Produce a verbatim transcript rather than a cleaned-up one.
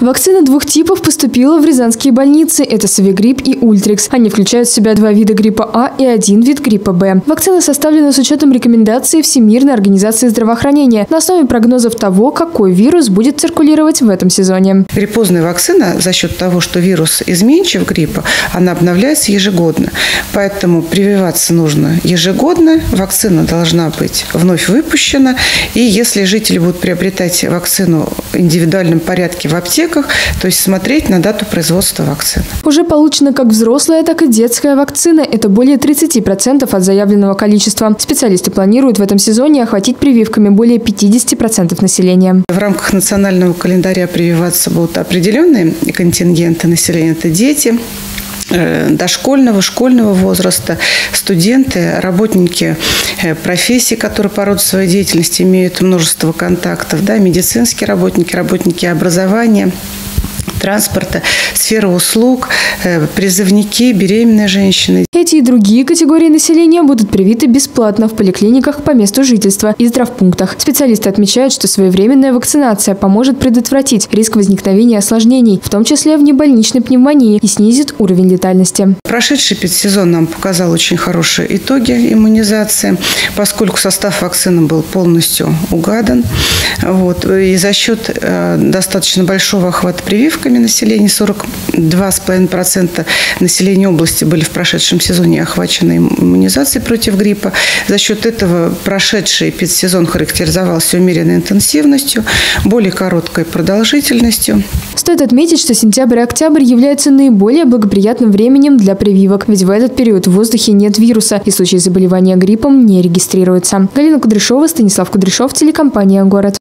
Вакцина двух типов поступила в рязанские больницы. Это Совигрипп и Ультрикс. Они включают в себя два вида гриппа А и один вид гриппа Б. Вакцина составлена с учетом рекомендаций Всемирной организации здравоохранения на основе прогнозов того, какой вирус будет циркулировать в этом сезоне. Гриппозная вакцина за счет того, что вирус изменчив гриппа, она обновляется ежегодно. Поэтому прививаться нужно ежегодно. Вакцина должна быть вновь выпущена. И если жители будут приобретать вакцину в индивидуальном порядке в аптеке, то есть смотреть на дату производства вакцины. Уже получена как взрослая, так и детская вакцина. Это более тридцати процентов от заявленного количества. Специалисты планируют в этом сезоне охватить прививками более пятидесяти процентов населения. В рамках национального календаря прививаться будут определенные контингенты населения. Это дети дошкольного, школьного возраста, студенты, работники профессий, которые по роду своей деятельности имеют множество контактов, да, медицинские работники, работники образования, транспорта, сферы услуг, призывники, беременные женщины. Эти и другие категории населения будут привиты бесплатно в поликлиниках по месту жительства и здравпунктах. Специалисты отмечают, что своевременная вакцинация поможет предотвратить риск возникновения осложнений, в том числе внебольничной пневмонии, и снизит уровень летальности. Прошедший предсезон нам показал очень хорошие итоги иммунизации, поскольку состав вакцины был полностью угадан. Вот, и за счет э, достаточно большого охвата прививками населения, сорок два и пять десятых процента населения области были в прошедшем сезоне охвачены иммунизацией против гриппа. За счет этого прошедший эпидсезон характеризовался умеренной интенсивностью, более короткой продолжительностью. Стоит отметить, что сентябрь и октябрь являются наиболее благоприятным временем для прививок, ведь в этот период в воздухе нет вируса и случаи заболевания гриппом не регистрируются. Галина Кудряшова, Станислав Кудряшов, телекомпания «Город».